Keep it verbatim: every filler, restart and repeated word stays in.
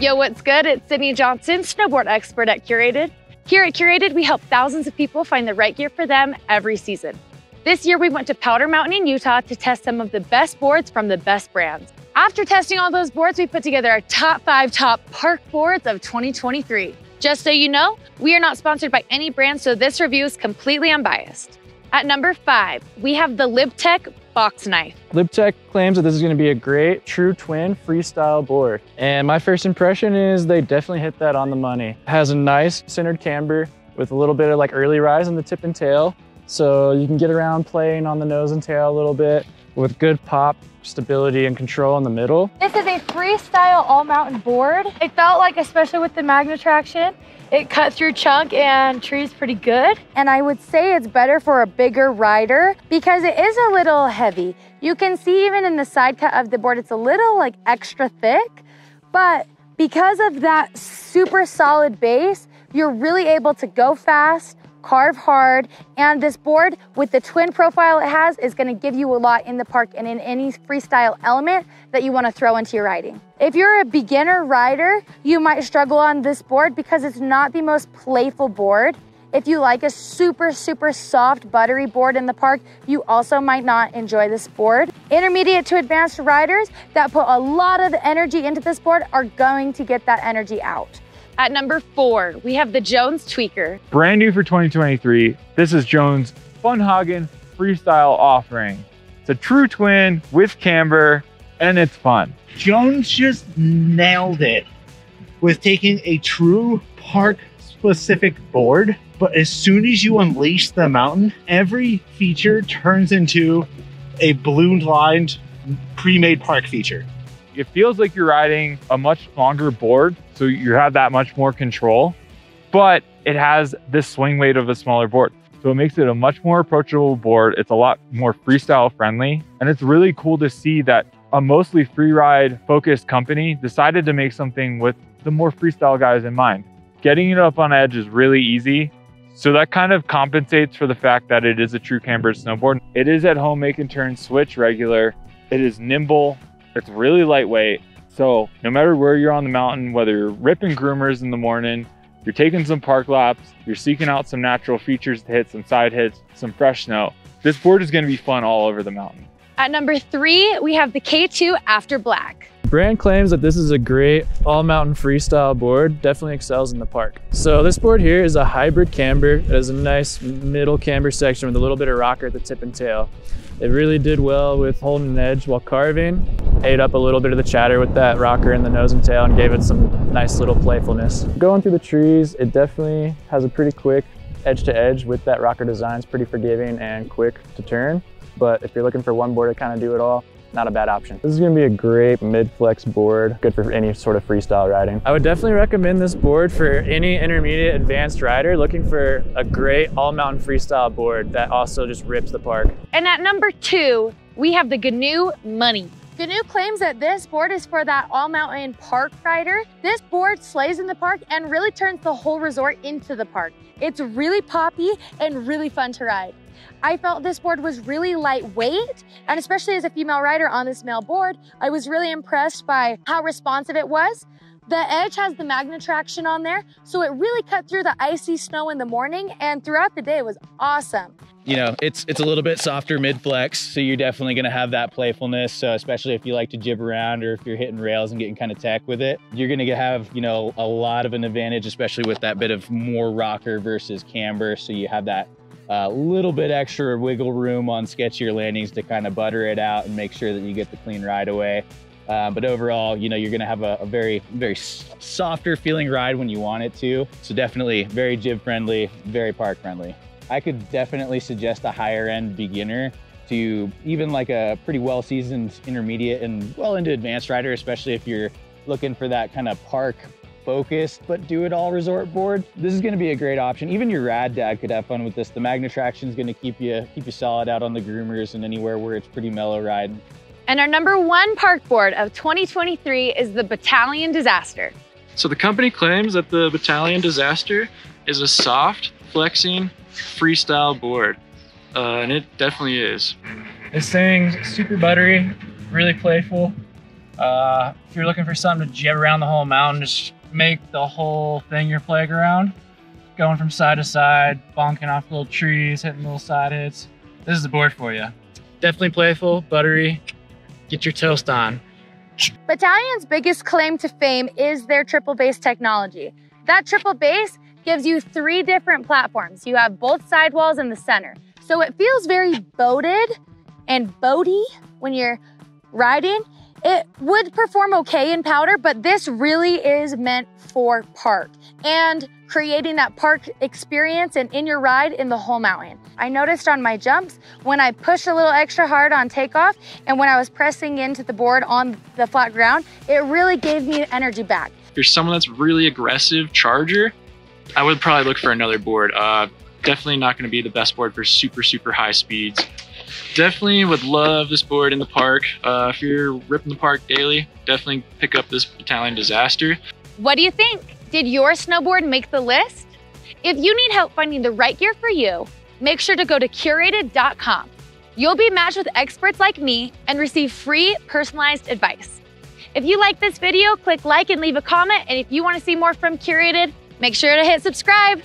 Yo, what's good? It's Sydney Johnson, snowboard expert at Curated. Here at Curated, we help thousands of people find the right gear for them every season. This year, we went to Powder Mountain in Utah to test some of the best boards from the best brands. After testing all those boards, we put together our top five top park boards of twenty twenty-three. Just so you know, we are not sponsored by any brand, so this review is completely unbiased. At number five, we have the Lib Tech Box Knife. Lib Tech claims that this is going to be a great true twin freestyle board. And my first impression is they definitely hit that on the money. It has a nice centered camber with a little bit of like early rise on the tip and tail. So you can get around playing on the nose and tail a little bit with good pop, stability, and control in the middle. This is a freestyle all-mountain board. It felt like, especially with the Magne-Traction, it cut through chunk and trees pretty good. And I would say it's better for a bigger rider because it is a little heavy. You can see even in the side cut of the board, it's a little like extra thick, but because of that super solid base, you're really able to go fast, carve hard, and this board with the twin profile it has is going to give you a lot in the park and in any freestyle element that you want to throw into your riding. If you're a beginner rider, you might struggle on this board because it's not the most playful board. If you like a super, super soft, buttery board in the park, you also might not enjoy this board. Intermediate to advanced riders that put a lot of energy into this board are going to get that energy out. At number four, we have the Jones Tweaker. Brand new for twenty twenty-three, this is Jones' Funhagen Freestyle offering. It's a true twin with camber, and it's fun. Jones just nailed it with taking a true park-specific board, but as soon as you unleash the mountain, every feature turns into a balloon-lined, pre-made park feature. It feels like you're riding a much longer board, so you have that much more control, but it has this swing weight of a smaller board. So it makes it a much more approachable board. It's a lot more freestyle friendly. And it's really cool to see that a mostly free ride focused company decided to make something with the more freestyle guys in mind. Getting it up on edge is really easy. So that kind of compensates for the fact that it is a true cambered snowboard. It is at home, make and turn, switch regular. It is nimble. It's really lightweight. So no matter where you're on the mountain, whether you're ripping groomers in the morning, you're taking some park laps, you're seeking out some natural features to hit, some side hits, some fresh snow, this board is going to be fun all over the mountain. At number three, we have the K two Afterblack. Brand claims that this is a great all-mountain freestyle board, definitely excels in the park. So this board here is a hybrid camber. It has a nice middle camber section with a little bit of rocker at the tip and tail. It really did well with holding an edge while carving, ate up a little bit of the chatter with that rocker in the nose and tail and gave it some nice little playfulness. Going through the trees, it definitely has a pretty quick edge to edge with that rocker design. It's pretty forgiving and quick to turn, but if you're looking for one board to kind of do it all, not a bad option. This is going to be a great mid-flex board, good for any sort of freestyle riding. I would definitely recommend this board for any intermediate advanced rider looking for a great all-mountain freestyle board that also just rips the park. And at number two, we have the G N U Money. G N U claims that this board is for that all-mountain park rider. This board slays in the park and really turns the whole resort into the park. It's really poppy and really fun to ride. I felt this board was really lightweight, and especially as a female rider on this male board, I was really impressed by how responsive it was. The edge has the Magne-Traction on there, so it really cut through the icy snow in the morning and throughout the day. It was awesome. You know, it's it's a little bit softer mid-flex, so you're definitely going to have that playfulness, so especially if you like to jib around or if you're hitting rails and getting kind of tech with it. You're going to have, you know, a lot of an advantage, especially with that bit of more rocker versus camber, so you have that a uh, little bit extra wiggle room on sketchier landings to kind of butter it out and make sure that you get the clean ride away. Uh, but overall, you know, you're going to have a, a very, very softer feeling ride when you want it to. So definitely very jib friendly, very park friendly. I could definitely suggest a higher end beginner to even like a pretty well seasoned intermediate and well into advanced rider, especially if you're looking for that kind of park focused but do it all resort board. This is going to be a great option. Even your rad dad could have fun with this. The Magne-Traction is going to keep you keep you solid out on the groomers and anywhere where it's pretty mellow ride. And our number one park board of twenty twenty-three is the Bataleon Disaster. So the company claims that the Bataleon Disaster is a soft, flexing, freestyle board, uh, and it definitely is. This thing's super buttery, really playful. Uh, if you're looking for something to jib around the whole mountain, just make the whole thing your playground. Going from side to side, bonking off little trees, hitting little side hits. This is the board for you. Definitely playful, buttery, get your toast on. Bataleon's biggest claim to fame is their triple base technology. That triple base gives you three different platforms. You have both sidewalls in the center. So it feels very boated and boaty when you're riding. It would perform okay in powder, but this really is meant for park and creating that park experience and in your ride in the whole mountain. I noticed on my jumps, when I pushed a little extra hard on takeoff and when I was pressing into the board on the flat ground, it really gave me energy back. If you're someone that's really aggressive charger, I would probably look for another board. Uh, definitely not gonna be the best board for super, super high speeds. Definitely would love this board in the park. Uh, if you're ripping the park daily, definitely pick up this Bataleon Disaster. What do you think? Did your snowboard make the list? If you need help finding the right gear for you, make sure to go to curated dot com. You'll be matched with experts like me and receive free personalized advice. If you like this video, click like and leave a comment. And if you want to see more from Curated, make sure to hit subscribe.